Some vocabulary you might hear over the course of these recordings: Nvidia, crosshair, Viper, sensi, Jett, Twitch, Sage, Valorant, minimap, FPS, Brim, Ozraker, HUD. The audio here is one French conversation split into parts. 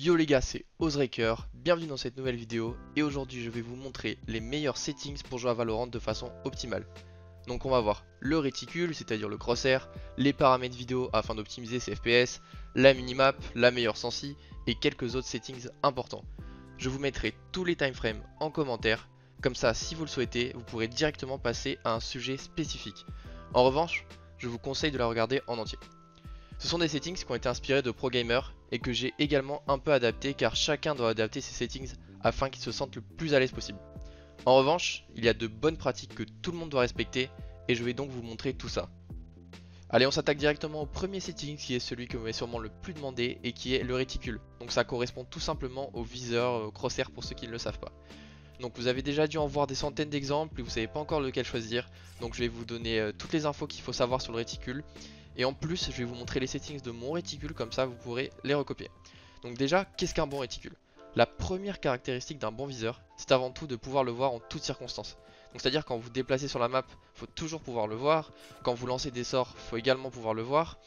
Yo les gars, c'est Ozraker, bienvenue dans cette nouvelle vidéo et aujourd'hui je vais vous montrer les meilleurs settings pour jouer à Valorant de façon optimale. Donc on va voir le réticule, c'est-à-dire le crosshair, les paramètres vidéo afin d'optimiser ses FPS, la minimap, la meilleure sensi et quelques autres settings importants. Je vous mettrai tous les timeframes en commentaire, comme ça si vous le souhaitez, vous pourrez directement passer à un sujet spécifique. En revanche, je vous conseille de la regarder en entier. Ce sont des settings qui ont été inspirés de pro gamers et que j'ai également un peu adapté car chacun doit adapter ses settings afin qu'ils se sentent le plus à l'aise possible. En revanche, il y a de bonnes pratiques que tout le monde doit respecter et je vais donc vous montrer tout ça. Allez, on s'attaque directement au premier setting qui est celui que vous m'avez sûrement le plus demandé et qui est le réticule. Donc ça correspond tout simplement au viseur, au crosshair pour ceux qui ne le savent pas. Donc vous avez déjà dû en voir des centaines d'exemples et vous ne savez pas encore lequel choisir. Donc je vais vous donner toutes les infos qu'il faut savoir sur le réticule. Et en plus, je vais vous montrer les settings de mon réticule, comme ça vous pourrez les recopier. Donc déjà, qu'est-ce qu'un bon réticule? La première caractéristique d'un bon viseur, c'est avant tout de pouvoir le voir en toutes circonstances. Donc c'est-à-dire quand vous vous déplacez sur la map, il faut toujours pouvoir le voir. Quand vous lancez des sorts, il faut également pouvoir le voir.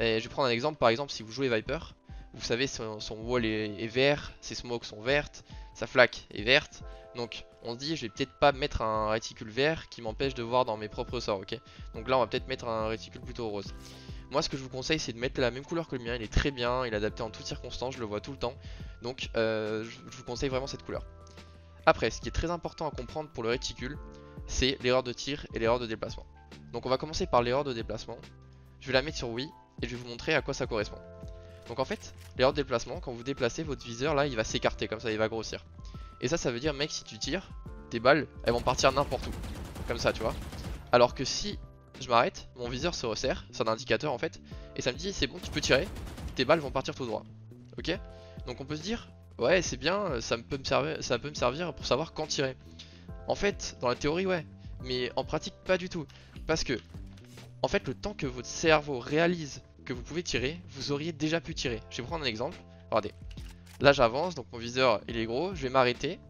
Et je vais prendre un exemple, par exemple si vous jouez Viper, vous savez son wall est vert, ses smokes sont vertes, sa flaque est verte. Donc on se dit, je vais peut-être pas mettre un réticule vert qui m'empêche de voir dans mes propres sorts, ok? Donc là on va peut-être mettre un réticule plutôt rose. Moi ce que je vous conseille c'est de mettre la même couleur que le mien, il est très bien, il est adapté en toutes circonstances, je le vois tout le temps. Donc je vous conseille vraiment cette couleur. Après, ce qui est très important à comprendre pour le réticule, c'est l'erreur de tir et l'erreur de déplacement. Donc on va commencer par l'erreur de déplacement. Je vais la mettre sur oui et je vais vous montrer à quoi ça correspond. Donc en fait, l'erreur de déplacement, quand vous déplacez votre viseur là, il va s'écarter comme ça, il va grossir. Et ça veut dire, mec, si tu tires, tes balles, elles vont partir n'importe où. Comme ça, tu vois. Alors que si je m'arrête, mon viseur se resserre, c'est un indicateur en fait, et ça me dit, c'est bon, tu peux tirer, tes balles vont partir tout droit. Ok? Donc on peut se dire, ouais, c'est bien, ça peut me servir pour savoir quand tirer. En fait, dans la théorie, ouais, mais en pratique, pas du tout. Parce que, en fait, le temps que votre cerveau réalise que vous pouvez tirer, vous auriez déjà pu tirer. Je vais prendre un exemple. Regardez. Là j'avance, donc mon viseur il est gros, je vais m'arrêter,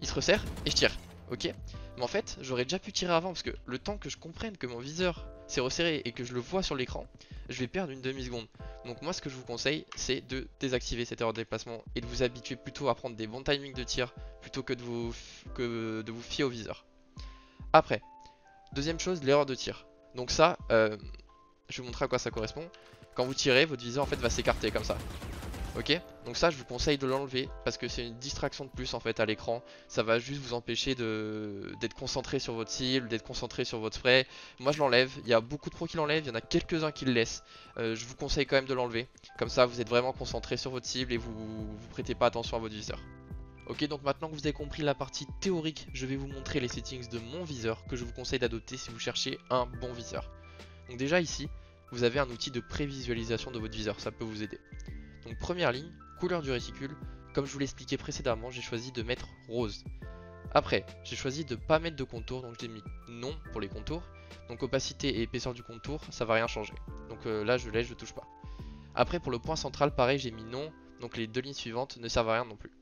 il se resserre et je tire, ok? Mais en fait j'aurais déjà pu tirer avant parce que le temps que je comprenne que mon viseur s'est resserré et que je le vois sur l'écran, je vais perdre une demi-seconde. Donc moi ce que je vous conseille c'est de désactiver cette erreur de déplacement et de vous habituer plutôt à prendre des bons timings de tir plutôt que de vous fier au viseur. Après, deuxième chose, l'erreur de tir. Donc ça, je vais vous montrer à quoi ça correspond. Quand vous tirez, votre viseur en fait va s'écarter comme ça. Ok, donc ça je vous conseille de l'enlever parce que c'est une distraction de plus en fait à l'écran. Ça va juste vous empêcher d'être concentré sur votre cible, d'être concentré sur votre spray. Moi je l'enlève, il y a beaucoup de pros qui l'enlèvent, il y en a quelques-uns qui le laissent. Je vous conseille quand même de l'enlever, comme ça vous êtes vraiment concentré sur votre cible et vous prêtez pas attention à votre viseur. Ok, donc maintenant que vous avez compris la partie théorique, je vais vous montrer les settings de mon viseur que je vous conseille d'adopter si vous cherchez un bon viseur. Donc déjà ici, vous avez un outil de prévisualisation de votre viseur, ça peut vous aider. Donc première ligne, couleur du réticule, comme je vous l'expliquais précédemment, j'ai choisi de mettre rose. Après, j'ai choisi de ne pas mettre de contour, donc j'ai mis non pour les contours. Donc opacité et épaisseur du contour, ça va rien changer. Donc là je laisse, je touche pas. Après pour le point central, pareil, j'ai mis non, donc les deux lignes suivantes ne servent à rien non plus.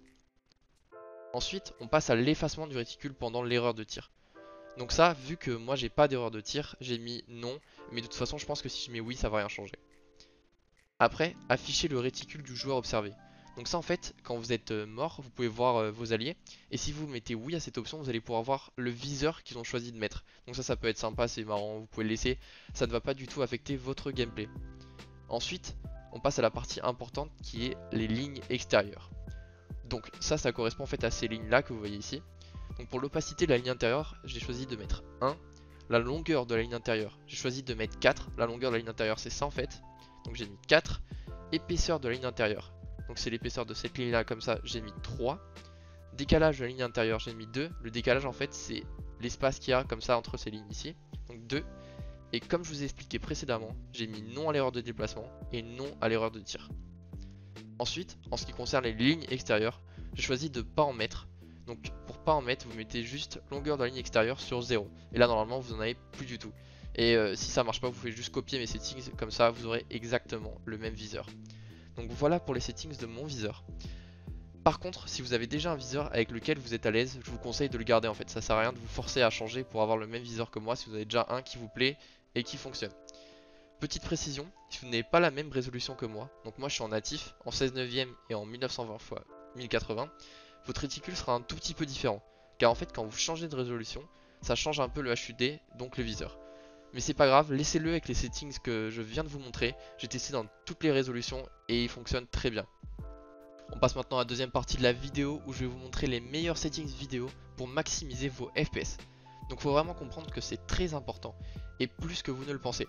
Ensuite, on passe à l'effacement du réticule pendant l'erreur de tir. Donc ça, vu que moi j'ai pas d'erreur de tir, j'ai mis non, mais de toute façon je pense que si je mets oui, ça va rien changer. Après, afficher le réticule du joueur observé. Donc ça en fait, quand vous êtes mort, vous pouvez voir vos alliés. Et si vous mettez oui à cette option, vous allez pouvoir voir le viseur qu'ils ont choisi de mettre. Donc ça peut être sympa, c'est marrant, vous pouvez le laisser. Ça ne va pas du tout affecter votre gameplay. Ensuite, on passe à la partie importante qui est les lignes extérieures. Donc ça correspond en fait à ces lignes là que vous voyez ici. Donc pour l'opacité de la ligne intérieure, j'ai choisi de mettre 1. La longueur de la ligne intérieure, j'ai choisi de mettre 4. La longueur de la ligne intérieure, c'est ça en fait. Donc j'ai mis 4. Épaisseur de la ligne intérieure, donc c'est l'épaisseur de cette ligne là, comme ça j'ai mis 3. Décalage de la ligne intérieure, j'ai mis 2. Le décalage en fait c'est l'espace qu'il y a comme ça entre ces lignes ici, donc 2. Et comme je vous ai expliqué précédemment, j'ai mis non à l'erreur de déplacement et non à l'erreur de tir. Ensuite, en ce qui concerne les lignes extérieures, j'ai choisi de ne pas en mettre. Donc pour pas en mettre, vous mettez juste longueur de la ligne extérieure sur 0. Et là normalement vous en avez plus du tout. Et si ça marche pas, vous pouvez juste copier mes settings, comme ça vous aurez exactement le même viseur. Donc voilà pour les settings de mon viseur. Par contre, si vous avez déjà un viseur avec lequel vous êtes à l'aise, je vous conseille de le garder en fait. Ça sert à rien de vous forcer à changer pour avoir le même viseur que moi si vous avez déjà un qui vous plaît et qui fonctionne. Petite précision, si vous n'avez pas la même résolution que moi, donc moi je suis en natif, en 16:9 et en 1920x1080, votre réticule sera un tout petit peu différent, car en fait quand vous changez de résolution, ça change un peu le HUD, donc le viseur. Mais c'est pas grave, laissez-le avec les settings que je viens de vous montrer, j'ai testé dans toutes les résolutions et il fonctionne très bien. On passe maintenant à la deuxième partie de la vidéo où je vais vous montrer les meilleurs settings vidéo pour maximiser vos FPS. Donc faut vraiment comprendre que c'est très important, et plus que vous ne le pensez.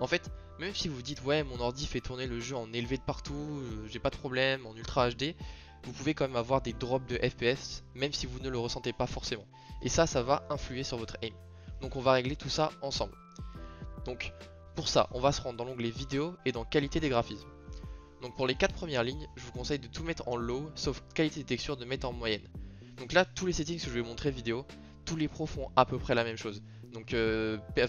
En fait, même si vous vous dites ouais mon ordi fait tourner le jeu en élevé de partout, j'ai pas de problème, en ultra HD, vous pouvez quand même avoir des drops de FPS même si vous ne le ressentez pas forcément. Et ça va influer sur votre aim. Donc on va régler tout ça ensemble. Donc pour ça, on va se rendre dans l'onglet vidéo et dans qualité des graphismes. Donc pour les 4 premières lignes, je vous conseille de tout mettre en low, sauf qualité des textures de mettre en moyenne. Donc là, tous les settings que je vais vous montrer vidéo, tous les pros font à peu près la même chose. Donc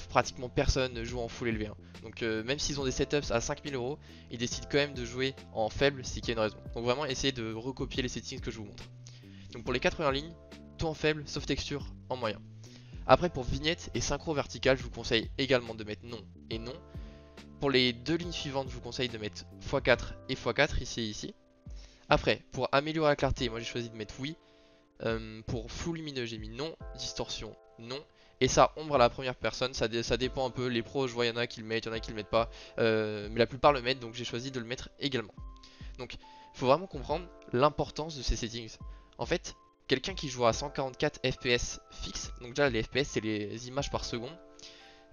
pratiquement personne joue en full élevé. Hein. Donc même s'ils ont des setups à 5000 €, ils décident quand même de jouer en faible si qu'il y a une raison. Donc vraiment essayez de recopier les settings que je vous montre. Donc pour les 4 premières lignes, tout en faible, sauf texture, en moyen. Après pour vignette et synchro verticale, je vous conseille également de mettre non et non. Pour les deux lignes suivantes, je vous conseille de mettre x4 et x4 ici et ici. Après, pour améliorer la clarté, moi j'ai choisi de mettre oui. Pour flou lumineux, j'ai mis non. Distorsion, non. Et ça, ombre à la première personne, ça dépend un peu. Les pros, je vois, il y en a qui le mettent, il y en a qui le mettent pas. Mais la plupart le mettent, donc j'ai choisi de le mettre également. Donc, il faut vraiment comprendre l'importance de ces settings. En fait, quelqu'un qui joue à 144 FPS fixe, donc déjà les FPS, c'est les images par seconde.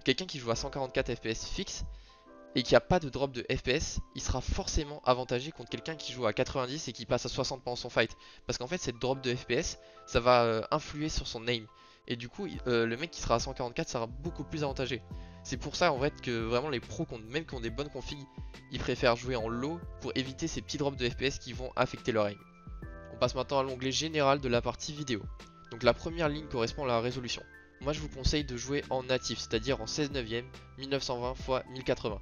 Quelqu'un qui joue à 144 FPS fixe, et qu'il n'y a pas de drop de FPS, il sera forcément avantagé contre quelqu'un qui joue à 90 et qui passe à 60 pendant son fight. Parce qu'en fait, cette drop de FPS, ça va influer sur son aim. Et du coup, le mec qui sera à 144 sera beaucoup plus avantagé. C'est pour ça en fait que vraiment les pros, même qui ont des bonnes configs, ils préfèrent jouer en low pour éviter ces petits drops de FPS qui vont affecter leur aim. On passe maintenant à l'onglet général de la partie vidéo. Donc la première ligne correspond à la résolution. Moi je vous conseille de jouer en natif, c'est-à-dire en 16:9, 1920x1080.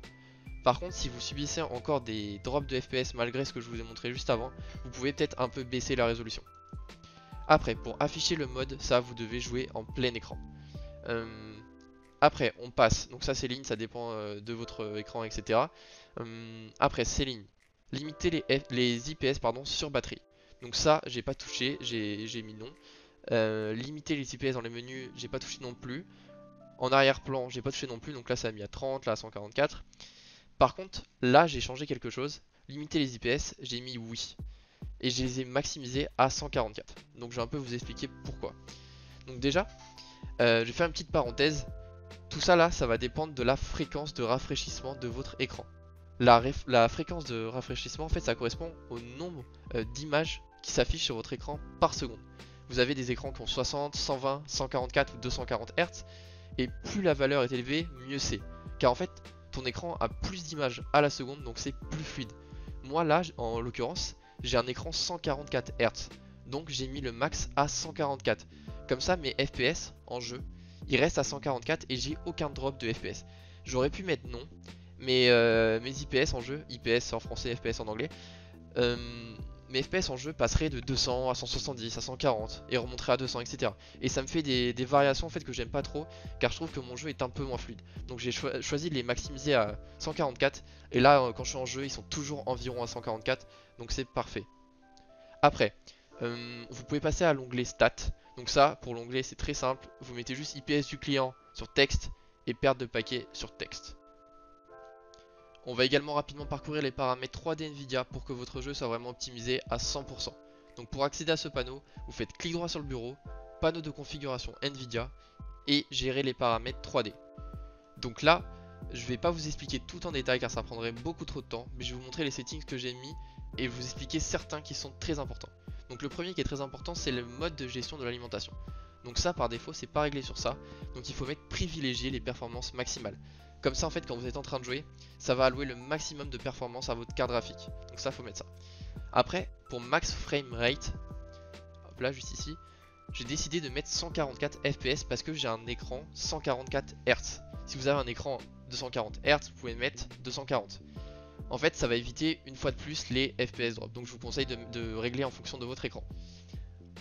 Par contre, si vous subissez encore des drops de FPS malgré ce que je vous ai montré juste avant, vous pouvez peut-être un peu baisser la résolution. Après, pour afficher le mode, ça vous devez jouer en plein écran. Après, on passe, donc ça c'est ligne, ça dépend de votre écran, etc. Après, ces lignes, limitez les IPS pardon, sur batterie. Donc ça, j'ai pas touché, j'ai mis non. Limiter les IPS dans les menus, j'ai pas touché non plus. En arrière-plan, j'ai pas touché non plus, donc là ça a mis à 30, là à 144. Par contre, là j'ai changé quelque chose, limiter les IPS, j'ai mis oui. Et je les ai maximisés à 144. Donc je vais un peu vous expliquer pourquoi. Donc déjà, je vais faire une petite parenthèse. Tout ça là, ça va dépendre de la fréquence de rafraîchissement de votre écran. La fréquence de rafraîchissement, en fait, ça correspond au nombre d'images qui s'affichent sur votre écran par seconde. Vous avez des écrans qui ont 60, 120, 144 ou 240 Hz. Et plus la valeur est élevée, mieux c'est. Car en fait, ton écran a plus d'images à la seconde, donc c'est plus fluide. Moi là, en l'occurrence, j'ai un écran 144 Hz, donc j'ai mis le max à 144. Comme ça, mes FPS en jeu, ils restent à 144 et j'ai aucun drop de FPS. J'aurais pu mettre non, mais mes IPS en jeu, IPS en français, FPS en anglais, mes FPS en jeu passeraient de 200 à 170, à 140 et remonteraient à 200, etc. Et ça me fait des variations en fait que j'aime pas trop, car je trouve que mon jeu est un peu moins fluide. Donc j'ai choisi de les maximiser à 144, et là quand je suis en jeu, ils sont toujours environ à 144, donc c'est parfait. Après, vous pouvez passer à l'onglet stats. Donc ça, pour l'onglet, c'est très simple, vous mettez juste IPS du client sur texte et perte de paquet sur texte. On va également rapidement parcourir les paramètres 3D Nvidia pour que votre jeu soit vraiment optimisé à 100%. Donc pour accéder à ce panneau, vous faites clic droit sur le bureau, panneau de configuration Nvidia et gérer les paramètres 3D. Donc là, je vais pas vous expliquer tout en détail car ça prendrait beaucoup trop de temps, mais je vais vous montrer les settings que j'ai mis et vous expliquer certains qui sont très importants. Donc le premier qui est très important, c'est le mode de gestion de l'alimentation. Donc ça par défaut, c'est pas réglé sur ça, donc il faut mettre privilégier les performances maximales. Comme ça en fait quand vous êtes en train de jouer, ça va allouer le maximum de performance à votre carte graphique. Donc ça faut mettre ça. Après pour max frame rate, hop là juste ici, j'ai décidé de mettre 144 FPS parce que j'ai un écran 144 Hz. Si vous avez un écran 240 Hz, vous pouvez mettre 240. En fait ça va éviter une fois de plus les FPS drop. Donc je vous conseille de régler en fonction de votre écran.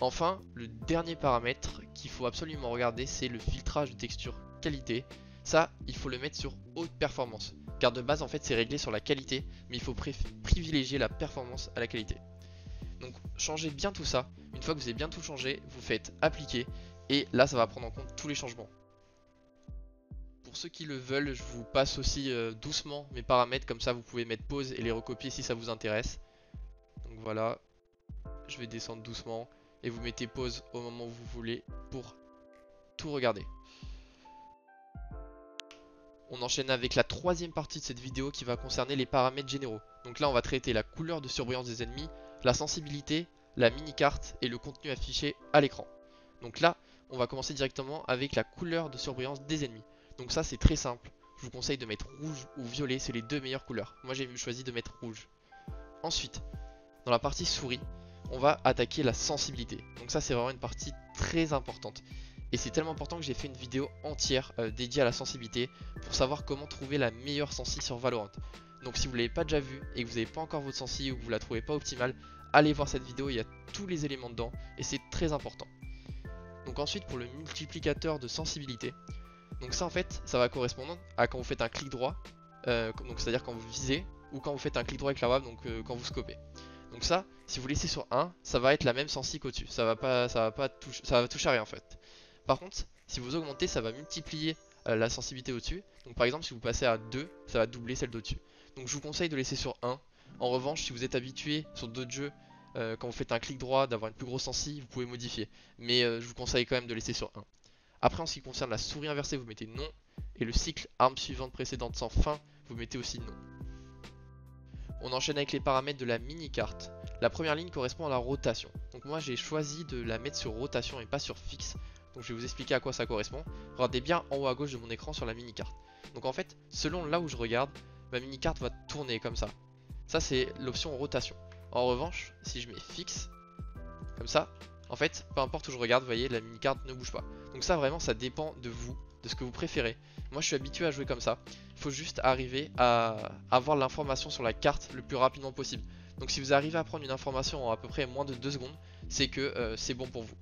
Enfin le dernier paramètre qu'il faut absolument regarder, c'est le filtrage de texture qualité. Ça, il faut le mettre sur haute performance. car de base en fait c'est réglé sur la qualité, mais il faut privilégier la performance à la qualité. Donc changez bien tout ça, une fois que vous avez bien tout changé, vous faites appliquer et là ça va prendre en compte tous les changements. Pour ceux qui le veulent, je vous passe aussi doucement mes paramètres, comme ça vous pouvez mettre pause et les recopier si ça vous intéresse. Donc voilà, je vais descendre doucement et vous mettez pause au moment où vous voulez pour tout regarder. On enchaîne avec la troisième partie de cette vidéo qui va concerner les paramètres généraux. Donc là on va traiter la couleur de surbrillance des ennemis, la sensibilité, la mini-carte et le contenu affiché à l'écran. Donc là on va commencer directement avec la couleur de surbrillance des ennemis. Donc ça c'est très simple, je vous conseille de mettre rouge ou violet, c'est les deux meilleures couleurs. Moi j'ai choisi de mettre rouge. Ensuite, dans la partie souris, on va attaquer la sensibilité. Donc ça c'est vraiment une partie très importante. Et c'est tellement important que j'ai fait une vidéo entière dédiée à la sensibilité pour savoir comment trouver la meilleure sensi sur Valorant. Donc si vous ne l'avez pas déjà vu et que vous n'avez pas encore votre sensi ou que vous ne la trouvez pas optimale, allez voir cette vidéo, il y a tous les éléments dedans et c'est très important. Donc ensuite pour le multiplicateur de sensibilité, donc ça en fait ça va correspondre à quand vous faites un clic droit, donc c'est à dire quand vous visez ou quand vous faites un clic droit avec la WAV, donc quand vous scopez. Donc ça si vous laissez sur 1, ça va être la même sensi qu'au-dessus, ça va toucher à rien en fait. Par contre, si vous augmentez, ça va multiplier la sensibilité au-dessus. Donc par exemple, si vous passez à 2, ça va doubler celle d'au-dessus. Donc je vous conseille de laisser sur 1. En revanche, si vous êtes habitué sur d'autres jeux, quand vous faites un clic droit, d'avoir une plus grosse sensi, vous pouvez modifier. Mais je vous conseille quand même de laisser sur 1. Après, en ce qui concerne la souris inversée, vous mettez non. Et le cycle arme suivante précédente sans fin, vous mettez aussi non. On enchaîne avec les paramètres de la mini-carte. La première ligne correspond à la rotation. Donc moi, j'ai choisi de la mettre sur rotation et pas sur fixe. Donc je vais vous expliquer à quoi ça correspond. Regardez bien en haut à gauche de mon écran sur la mini-carte. Donc en fait, selon là où je regarde, ma mini-carte va tourner comme ça. Ça c'est l'option rotation. En revanche, si je mets fixe, comme ça, en fait, peu importe où je regarde, vous voyez, la mini-carte ne bouge pas. Donc ça vraiment, ça dépend de vous, de ce que vous préférez. Moi je suis habitué à jouer comme ça. Il faut juste arriver à avoir l'information sur la carte le plus rapidement possible. Donc si vous arrivez à prendre une information en à peu près moins de 2 secondes, c'est que c'est bon pour vous.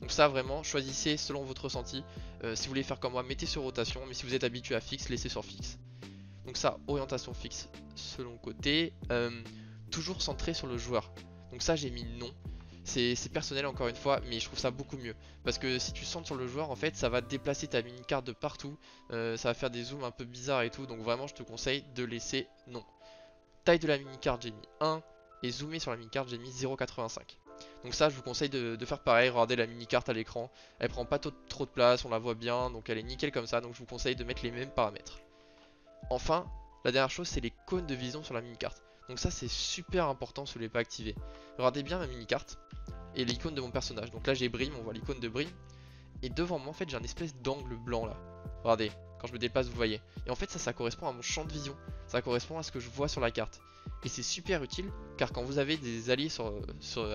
Donc ça vraiment, choisissez selon votre ressenti, si vous voulez faire comme moi, mettez sur rotation, mais si vous êtes habitué à fixe, laissez sur fixe. Donc ça, orientation fixe selon côté, toujours centré sur le joueur. Donc ça j'ai mis non, c'est personnel encore une fois, mais je trouve ça beaucoup mieux. Parce que si tu centres sur le joueur, en fait ça va déplacer ta mini-carte de partout, ça va faire des zooms un peu bizarres et tout, donc vraiment je te conseille de laisser non. Taille de la mini-carte j'ai mis 1, et zoomer sur la mini-carte j'ai mis 0,85. Donc ça je vous conseille de faire pareil, regardez la mini carte à l'écran, elle prend pas trop de place, on la voit bien, donc elle est nickel comme ça, donc je vous conseille de mettre les mêmes paramètres. Enfin, la dernière chose c'est les cônes de vision sur la mini carte, donc ça c'est super important si vous ne l'avez pas activé. Regardez bien ma mini carte et l'icône de mon personnage, donc là j'ai Brim, on voit l'icône de Brim, et devant moi en fait j'ai un espèce d'angle blanc là, regardez, quand je me déplace vous voyez, et en fait ça correspond à mon champ de vision, ça correspond à ce que je vois sur la carte. Et c'est super utile car quand vous avez des alliés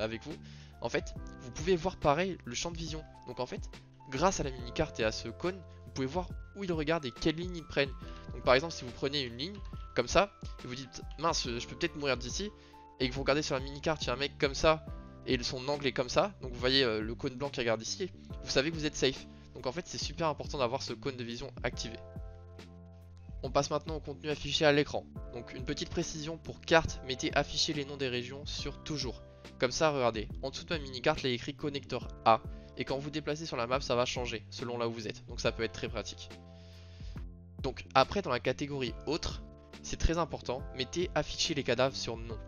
avec vous, en fait vous pouvez voir pareil le champ de vision. Donc en fait grâce à la mini carte et à ce cône, vous pouvez voir où ils regardent et quelle ligne ils prennent. Donc par exemple si vous prenez une ligne comme ça et vous dites mince je peux peut-être mourir d'ici, et que vous regardez sur la mini carte il y a un mec comme ça et son angle est comme ça, donc vous voyez le cône blanc qui regarde ici, vous savez que vous êtes safe. Donc en fait c'est super important d'avoir ce cône de vision activé. On passe maintenant au contenu affiché à l'écran. Donc une petite précision pour carte, mettez afficher les noms des régions sur toujours. Comme ça regardez, en dessous de ma mini-carte il y a écrit connecteur A. Et quand vous déplacez sur la map ça va changer selon là où vous êtes. Donc ça peut être très pratique. Donc après dans la catégorie autres, c'est très important, mettez afficher les cadavres sur nom.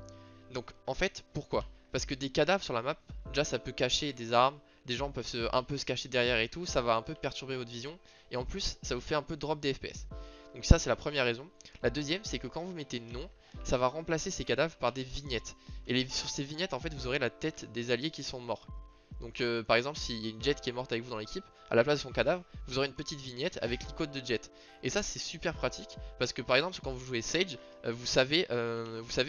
Donc en fait pourquoi? Parce que des cadavres sur la map, déjà ça peut cacher des armes. Des gens peuvent un peu se cacher derrière et tout, ça va un peu perturber votre vision. Et en plus ça vous fait un peu drop des FPS. Donc ça c'est la première raison. La deuxième c'est que quand vous mettez non, ça va remplacer ces cadavres par des vignettes. Et sur ces vignettes en fait vous aurez la tête des alliés qui sont morts. Donc par exemple s'il y a une Jett qui est morte avec vous dans l'équipe, à la place de son cadavre vous aurez une petite vignette avec l'icône de Jett. Et ça c'est super pratique parce que par exemple quand vous jouez Sage, vous savez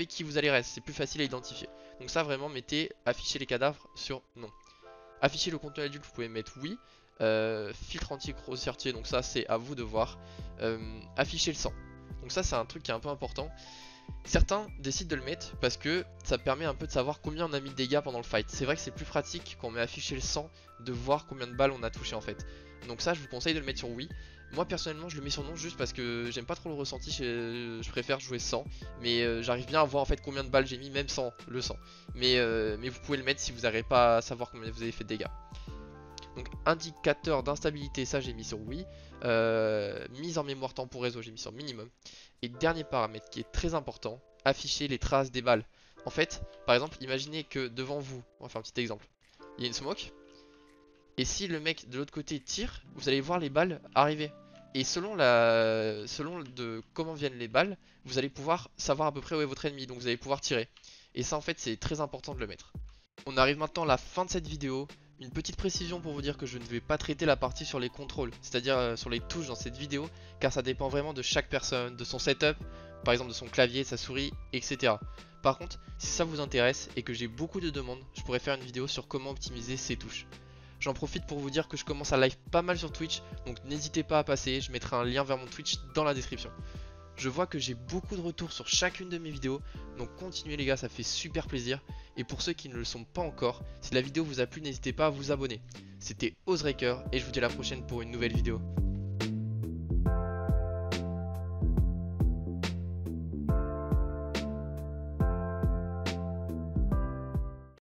qui vous allez rester, c'est plus facile à identifier. Donc ça vraiment mettez afficher les cadavres sur non. Afficher le contenu adulte vous pouvez mettre oui. Filtre anti-grossièreté, donc ça c'est à vous de voir. Afficher le sang, donc ça c'est un truc qui est un peu important. Certains décident de le mettre parce que ça permet un peu de savoir combien on a mis de dégâts pendant le fight. C'est vrai que c'est plus pratique quand on met afficher le sang de voir combien de balles on a touché en fait. Donc ça je vous conseille de le mettre sur oui. Moi personnellement je le mets sur non juste parce que j'aime pas trop le ressenti, je préfère jouer sans. Mais j'arrive bien à voir en fait combien de balles j'ai mis même sans le sang. Mais vous pouvez le mettre si vous n'arrivez pas à savoir combien vous avez fait de dégâts. Donc indicateur d'instabilité, ça j'ai mis sur oui. Mise en mémoire temps pour réseau, j'ai mis sur minimum. Et dernier paramètre qui est très important, afficher les traces des balles. En fait, par exemple, imaginez que devant vous, on va faire un petit exemple, il y a une smoke. Et si le mec de l'autre côté tire, vous allez voir les balles arriver. Et selon comment viennent les balles, vous allez pouvoir savoir à peu près où est votre ennemi. Donc vous allez pouvoir tirer. Et ça en fait c'est très important de le mettre. On arrive maintenant à la fin de cette vidéo. Une petite précision pour vous dire que je ne vais pas traiter la partie sur les contrôles, c'est-à-dire sur les touches dans cette vidéo, car ça dépend vraiment de chaque personne, de son setup, par exemple de son clavier, de sa souris, etc. Par contre, si ça vous intéresse et que j'ai beaucoup de demandes, je pourrais faire une vidéo sur comment optimiser ces touches. J'en profite pour vous dire que je commence à live pas mal sur Twitch, donc n'hésitez pas à passer, je mettrai un lien vers mon Twitch dans la description. Je vois que j'ai beaucoup de retours sur chacune de mes vidéos, donc continuez les gars, ça fait super plaisir. Et pour ceux qui ne le sont pas encore, si la vidéo vous a plu, n'hésitez pas à vous abonner. C'était Ozraker et je vous dis à la prochaine pour une nouvelle vidéo.